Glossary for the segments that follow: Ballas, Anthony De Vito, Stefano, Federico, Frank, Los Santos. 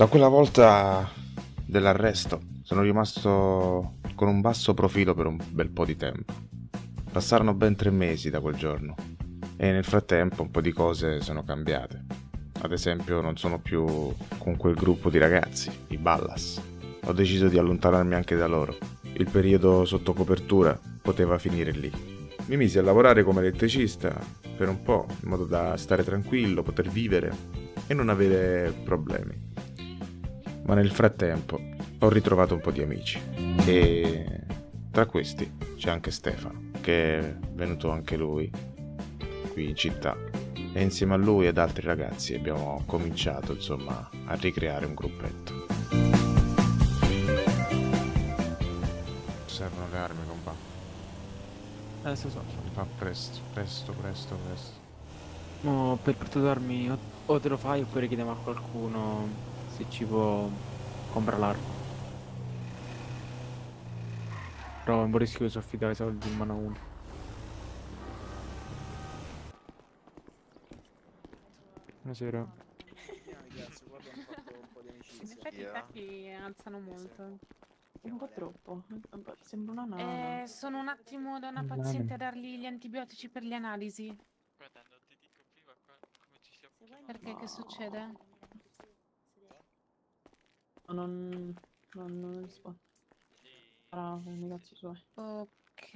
Da quella volta dell'arresto sono rimasto con un basso profilo per un bel po' di tempo. Passarono ben 3 mesi da quel giorno e nel frattempo un po' di cose sono cambiate. Ad esempio non sono più con quel gruppo di ragazzi, i Ballas. Ho deciso di allontanarmi anche da loro. Il periodo sotto copertura poteva finire lì. Mi misi a lavorare come elettricista per un po', in modo da stare tranquillo, poter vivere e non avere problemi. Ma nel frattempo ho ritrovato un po' di amici e tra questi c'è anche Stefano, che è venuto anche lui qui in città, e insieme a lui ed altri ragazzi abbiamo cominciato insomma a ricreare un gruppetto. Servono le armi, compà. Adesso so. Fa presto. No, per protezione o te lo fai oppure chiediamo a qualcuno se ci può comprare l'arma. Però non rischio di soffidare i soldi in mano a uno. Buonasera. Ragazzi, guarda, hanno fatto un po' di amicizia. In effetti alzano molto. Un po' troppo. Sembra una nana. Sono un attimo da una paziente a dargli gli antibiotici per le analisi. Guarda, non ti dico prima come ci siamo. Perché che succede? Non rispondo. Bravo, ragazzi suoi. Ok,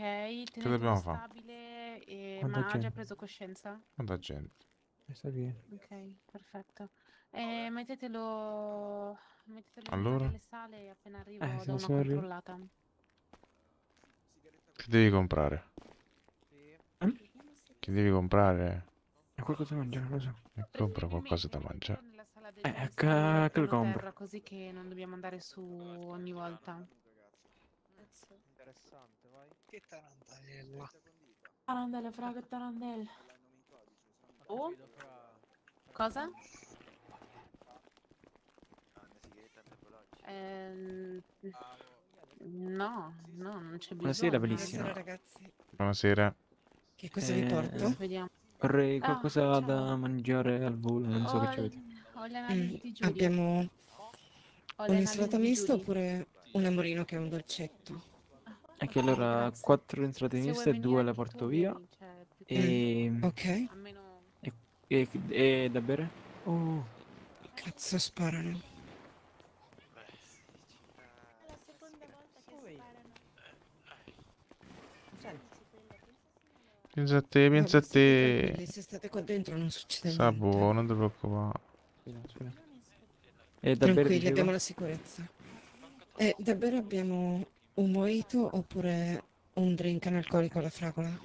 tenuto stabile e... Ma ha già preso coscienza? Quanta gente? Sta bene. Ok, perfetto. Mettetelo allora nelle sale e appena arrivo do una controllata. Che devi comprare? Che devi comprare? È qualcosa da mangiare, lo so. Compra qualcosa da mangiare. Che lo compro. Così che non dobbiamo andare su ogni volta. Interessante, vai. Che tarantella. Tarantella, fraga, tarantella. Oh? Cosa? No, non c'è bisogno. Buonasera, bellissima. Buonasera, ragazzi. Buonasera. Che cosa vi porto? Vediamo. Vorrei qualcosa da mangiare al volo, non so che ci avete. Abbiamo un insalata mista oppure un amorino che è un dolcetto. Ecco, allora 4 insalate miste, 2 la porto via. Ok. E da bere? Oh, cazzo, sparano. È la seconda volta che sparano. Senti. Pensa a te, pensa a te. Se state qua dentro non succede niente. Sabu, non ti preoccupare. Tranquilli, abbiamo la sicurezza. Davvero abbiamo un mojito oppure un drink analcolico alla fragola?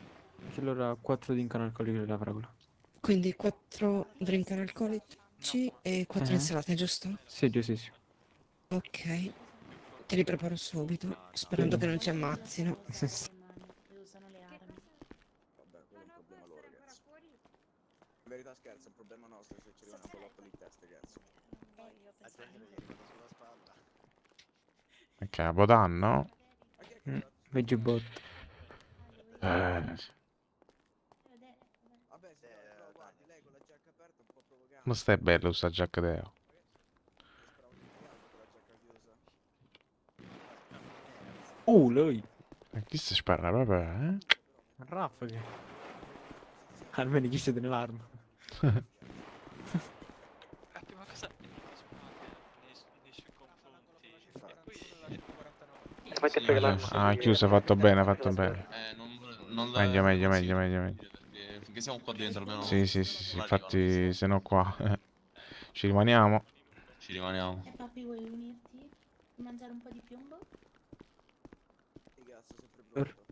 Allora 4 drink analcolici alla fragola. Quindi 4 drink analcolici e 4 insalate, giusto? Sì. Ok, te li preparo subito, sperando che non ci ammazzino. In verità scherzo, è un problema nostro se ci arriva una collotta di testa, ragazzi. Sulla spalla. Che è Bodan, no? Veggibot. Vabbè, se guardi lei con la giacca aperta un po' provocante. Ma stai bello sta giacca deo. Oh, lui. Ma chi si spara proprio, eh? Raffaghe. Almeno chi siete nell'arma. Attimo, cosa nei suoi confronti? Fatti pegare l'arma. Ah, chiuso, fatto bene. Non la... Meglio. Perché siamo qua dentro almeno. Sì, infatti se no qua ci rimaniamo. E papi, vuoi unirti? Mangiare un po' di piombo? Ragazzo, sempre pronto.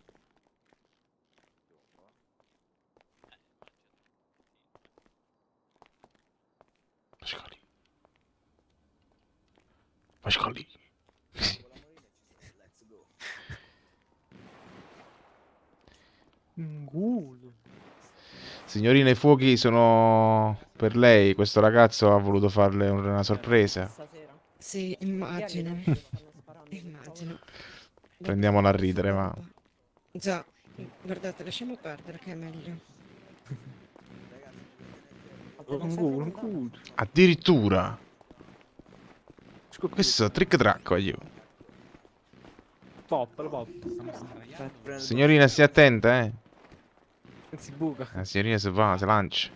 Pascoli. Signorina, i fuochi sono per lei. Questo ragazzo ha voluto farle una sorpresa. Sì, immagino. Prendiamola a ridere, ma... Già, guardate, lasciamo perdere che è meglio. Addirittura. Questo trick-track, pop, lo pop. Signorina, stia attenta, Non si buca. La signorina si va, si lancia.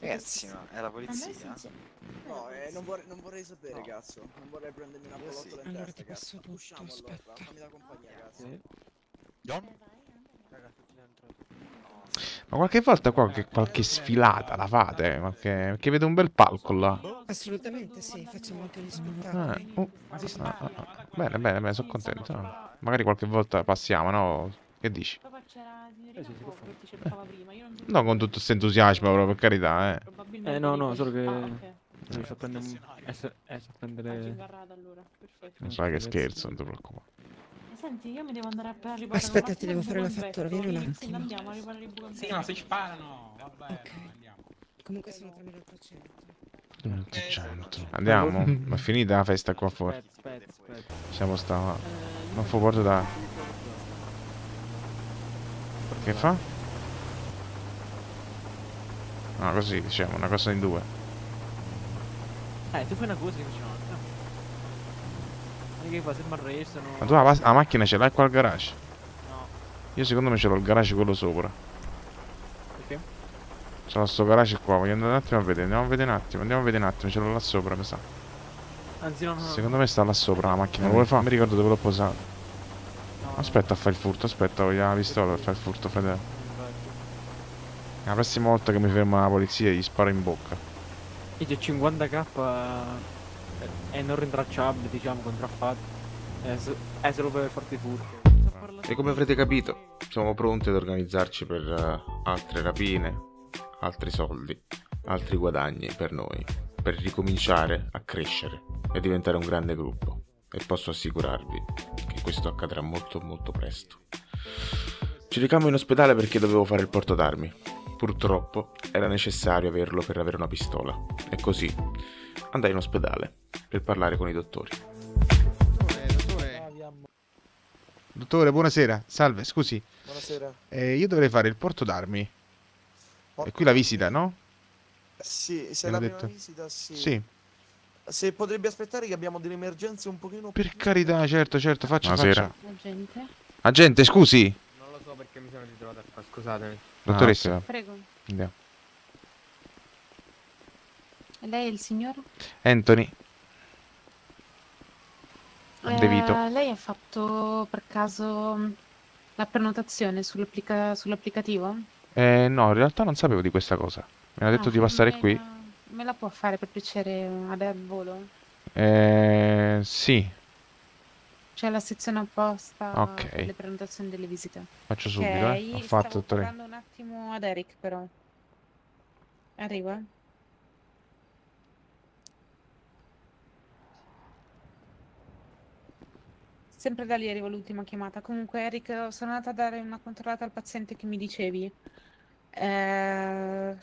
Ragazzi, ma è la polizia? No, non vorrei sapere, no. Cazzo. Non vorrei prendermi una pallottola in testa, cazzo. Usciamo allora, fammi la compagnia, cazzo. John? Ma qualche volta qua qualche sfilata la fate? Perché vedo un bel palco là. Assolutamente sì, facciamo anche gli spettacoli. Bene, bene, bene, sono contento. Magari qualche volta passiamo, no? Che dici? No, con tutto questo entusiasmo, però, per carità, no, solo che... prendere... Non sai che scherzo, non ti preoccupare. Senti, io mi devo andare a riparare. Aspetta, ti devo fare la fattura, vieni un attimo. Andiamo a riparare i buoni. Sì, ma si sparano. Vabbè, andiamo. Comunque sono 3.800. Andiamo, ma è finita la festa qua fuori. Aspetta. Siamo sta... Non fu porto da... Che fa? No, così, diciamo, una cosa in due. Tu fai una cosa che facciamo. Ma tu la macchina ce l'hai qua al garage? No. Io secondo me ce l'ho il garage quello sopra. Perché? Ce l'ho sto garage qua, voglio andare un attimo a vedere, andiamo a vedere un attimo, ce l'ho là sopra, mi sa. Anzi no. Secondo me sta là sopra la macchina, lo vuoi fare? Mi ricordo dove l'ho posato. No. Aspetta a fare il furto, aspetta, voglio la pistola per fare il furto, fratello. La prossima volta che mi ferma la polizia gli sparo in bocca. E c'è 50k... È non rintracciabile, diciamo, contraffatto. È solo per farti furto. E come avrete capito, siamo pronti ad organizzarci per altre rapine, altri soldi, altri guadagni per noi, per ricominciare a crescere e diventare un grande gruppo. E posso assicurarvi che questo accadrà molto molto presto. Ci recammo in ospedale perché dovevo fare il porto d'armi. Purtroppo era necessario averlo per avere una pistola. E così andai in ospedale per parlare con i dottori. Dottore, buonasera. Salve, scusi. Buonasera. Io dovrei fare il porto d'armi. E qui la visita, no? Sì, se è la prima visita, sì. Sì. Se potrebbe aspettare che abbiamo delle emergenze un pochino più... Per carità, certo, faccia. Agente. Agente, scusi. Non lo so perché mi sono ritrovato a fare, scusatemi. Dottoressa. Prego. Andiamo. Lei è il signor? Anthony De Vito. Lei ha fatto per caso la prenotazione sull'applicativo? No, in realtà non sapevo di questa cosa. Mi hanno detto di passare qui. Me la può fare per piacere al volo? Sì. C'è la sezione apposta per le prenotazioni delle visite. Faccio subito, Ho fatto tutto lì. Sto parlando un attimo ad Eric, però. Arriva. Sempre da lì arrivo l'ultima chiamata. Comunque, Eric, sono andata a dare una controllata al paziente che mi dicevi. Per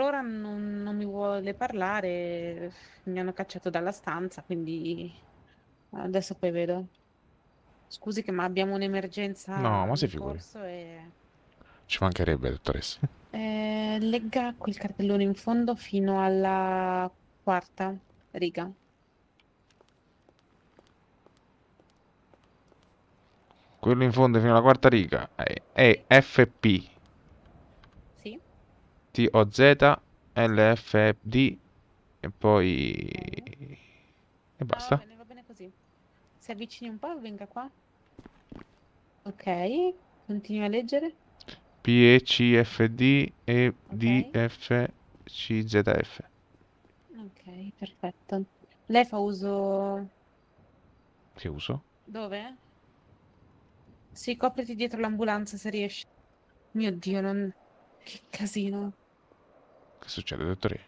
ora non mi vuole parlare, mi hanno cacciato dalla stanza, quindi adesso poi vedo. Scusi ma abbiamo un'emergenza. No, ma si figuri. Ci mancherebbe, dottoressa. Legga quel cartellone in fondo fino alla quarta riga. Quello in fondo fino alla quarta riga è FP. Sì. TOZ, LFD e poi... E basta. Va bene così. Si avvicini un po', venga qua. Ok, continui a leggere. PECFD e DFCZF. Ok, perfetto. Lei fa uso... Che uso? Dove? Sì, copriti dietro l'ambulanza se riesci. Mio Dio, che casino. Che succede, dottore?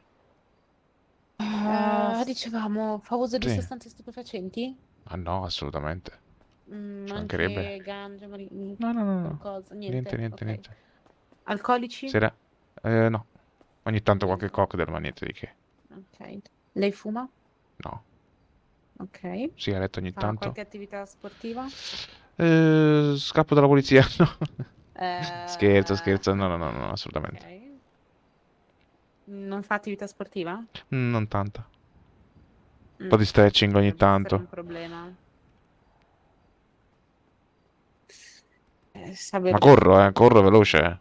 Dicevamo, fa uso di sostanze stupefacenti? Ah no, assolutamente. Ci mancherebbe. Ganja, no. Cosa? Niente. Alcolici? Sera? No. Ogni tanto qualche cocktail, ma niente di che. Ok. Lei fuma? No. Ok. Sigaretta ogni tanto. Qualche attività sportiva? Scappo dalla polizia, no. Scherzo, no, assolutamente. Okay. Non fa attività sportiva? Non tanta. Un po' di stretching ogni tanto. Non è un problema. Ma corro, corro veloce.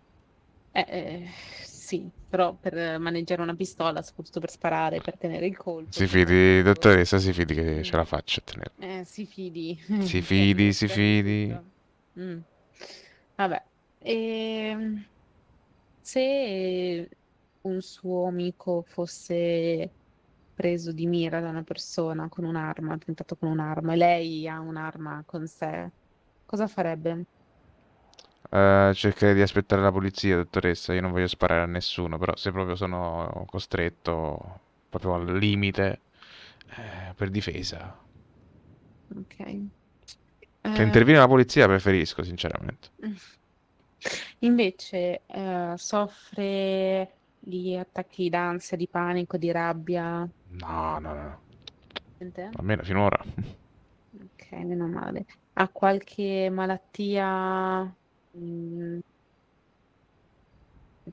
Sì, però per maneggiare una pistola, soprattutto per sparare, per tenere il colpo. Si fidi, dottoressa, si fidi che ce la faccio a tenere. Si fidi. Si fidi, si fidi. Vabbè. Se un suo amico fosse preso di mira da una persona con un'arma, tentato con un'arma, e lei ha un'arma con sé, cosa farebbe? Cercherei di aspettare la polizia, dottoressa. Io non voglio sparare a nessuno, però se proprio sono costretto, proprio al limite, per difesa. Ok. Che interviene la polizia preferisco, sinceramente. Invece soffre di attacchi d'ansia, di panico, di rabbia? No, no, no. Almeno finora. Ok, meno male. Ha qualche malattia...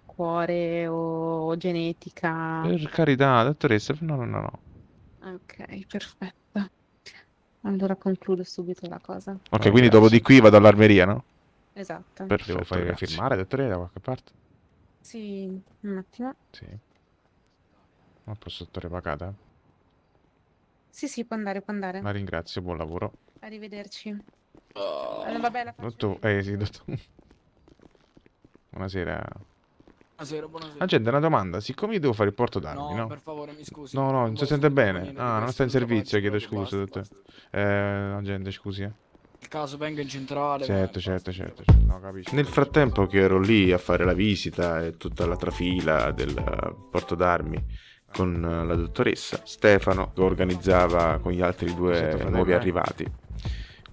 cuore o genetica? Per carità, dottoressa, no, no, no. Ok, perfetto. Allora concludo subito la cosa. Ok, allora, quindi dopo di qui vado all'armeria, no? Esatto. Perfetto, devo fare firmare, dottore, da qualche parte? Sì, un attimo. Sì. Ma posso essere pagata? Sì, sì, può andare, può andare. La ringrazio, buon lavoro. Arrivederci. Vabbè, la faccio. Sì, dottore. Buonasera. Buonasera, buonasera. Agente, una domanda. Siccome io devo fare il porto d'armi, no? No, per favore, mi scusi. No, no, non si sente bene. Ah, non sta in servizio, chiedo scusa, dottore. Agente, scusi, Il caso venga in centrale. Certo, certo, certo. No, capisci. Nel frattempo che ero lì a fare la visita e tutta la trafila del porto d'armi con la dottoressa, Stefano organizzava con gli altri due nuovi arrivati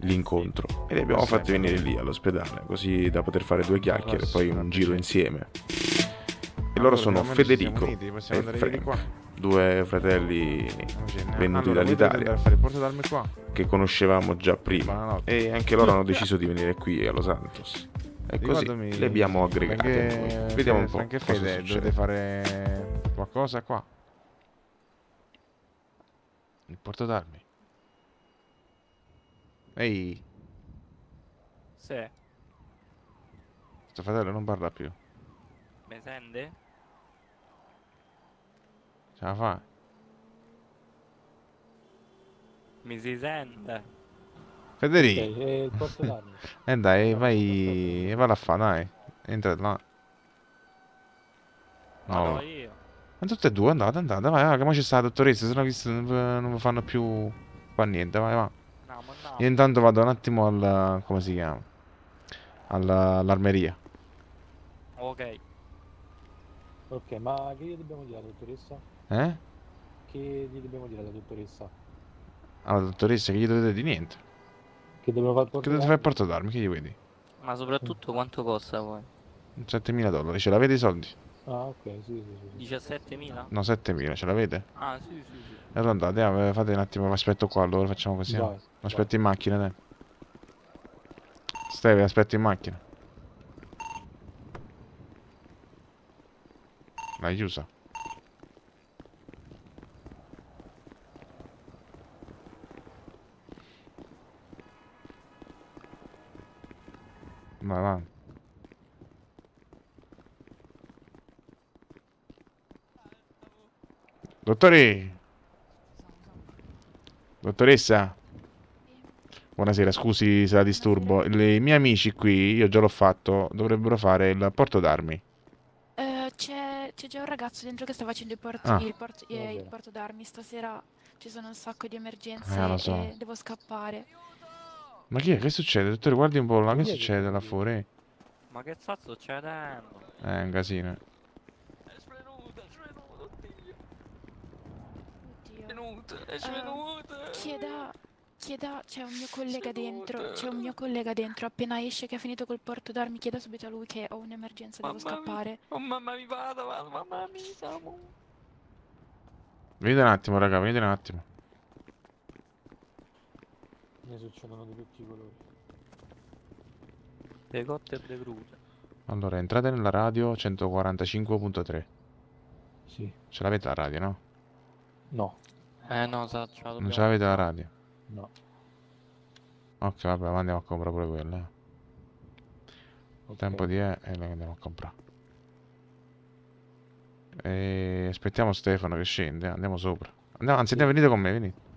l'incontro e li abbiamo fatti venire lì all'ospedale così da poter fare due chiacchiere e poi un giro insieme. E loro sono Federico e Frank, due fratelli venuti dall'Italia che conoscevamo già prima, e anche loro hanno deciso di venire qui a Los Santos e così li abbiamo aggregati. Vediamo un po' cosa succede. Dovete fare qualcosa qua il porto d'armi. Ehi. Sì. Sto fratello non parla più. Mi sente? Ce la fa? Mi si sente. Federico. Okay, posso darmi. Dai, vai. Vai a fa, dai. Entra là. No. Allora io. Ma tutte e due, andate, andate, vai, vai, che mo c'è sta la dottoressa, sennò non fanno più qua niente, vai, vai. Io intanto vado un attimo al... come si chiama? All'armeria. Ok. Ok, ma che gli dobbiamo dire alla dottoressa? Eh? Che gli dobbiamo dire alla dottoressa? Alla dottoressa che gli dovete dire niente. Che dobbiamo fare il porto d'armi? Che dovete fare il porto d'armi, che gli vedi? Ma soprattutto quanto costa poi? $7.000, ce l'avete i soldi? Ah, ok, sì, sì, sì. 17.000? No, 7.000, ce l'avete? Ah, sì, sì, sì. Allora andate, fate un attimo, vi aspetto qua, allora facciamo così. Dai, aspetto in macchina, dai. Stai, vi aspetto in macchina. L'hai chiusa. Vai, vai. Dottori! Dottoressa? Buonasera, scusi se la disturbo. I miei amici qui, io già l'ho fatto, dovrebbero fare il porto d'armi. C'è già un ragazzo dentro che sta facendo il porto d'armi. Stasera ci sono un sacco di emergenze, lo so, e devo scappare. Ma chi è? Che succede? Dottore, guardi un po' là, che succede là fuori? Ma che sta succedendo? È un casino. Chieda, c'è un mio collega dentro, appena esce che ha finito col porto d'armi, chieda subito a lui che ho un'emergenza, devo scappare. Oh mamma mia, vado, mamma mia. Venite un attimo, raga, venite un attimo. Ne succedono di tutti i colori. Le cotte e le crude. Allora, entrate nella radio 145.3. Sì. Ce l'avete la radio, no? No. No, esatto, ce la dobbiamo... Non ce l'avete la radio? No. Ok, vabbè, ma andiamo a comprare pure quella. Okay. Tempo di E e la andiamo a comprare. E aspettiamo Stefano che scende, andiamo sopra. Andiamo, anzi, sì, venite con me, venite.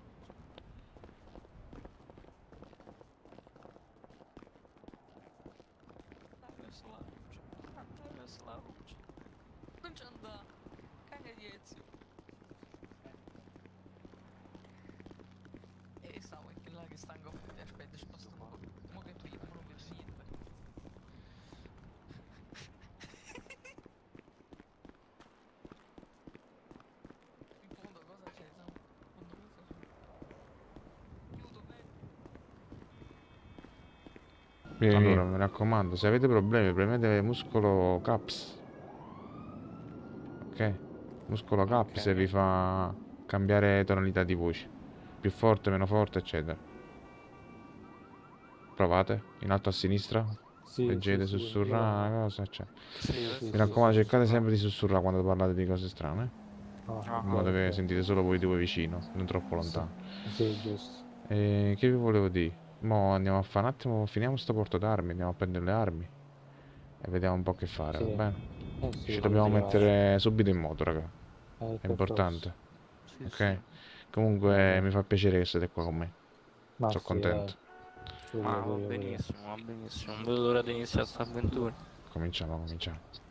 Allora, mi raccomando, se avete problemi premete muscolo caps. Ok? Muscolo caps, okay. E vi fa cambiare tonalità di voce. Più forte, meno forte, eccetera. Provate, in alto a sinistra. Sì, leggete, sì, sussurrare, sì, cosa, eccetera. Sì, sì, mi raccomando, sì, cercate sempre di sussurrare quando parlate di cose strane. In modo che sentite solo voi due vicino, non troppo lontano. Sì, sì, giusto. E che vi volevo dire? Mo andiamo a fare un attimo, finiamo sto porto d'armi, andiamo a prendere le armi e vediamo un po' che fare, sì, va bene? Sì, ci dobbiamo mettere subito in moto, raga. È importante. Sì, ok? Sì. Comunque mi fa piacere che siete qua con me. Ma sono sì, contento. Ma va benissimo, va benissimo. Non vedo l'ora di iniziare questa avventura. Cominciamo.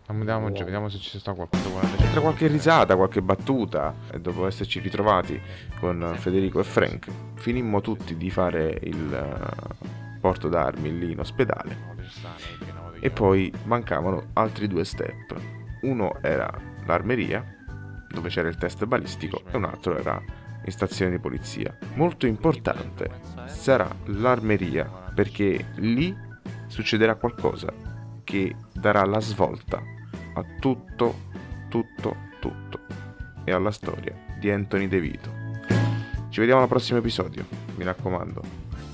Andiamoci, vediamo se ci sta qualcuno. C'è qualche risata, qualche battuta. E dopo esserci ritrovati con Federico e Frank, finimmo tutti di fare il porto d'armi lì in ospedale. E poi mancavano altri due step. Uno era l'armeria, dove c'era il test balistico, e un altro era in stazione di polizia. Molto importante sarà l'armeria, perché lì succederà qualcosa che darà la svolta a tutto e alla storia di Anthony De Vito. Ci vediamo al prossimo episodio, mi raccomando,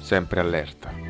sempre allerta.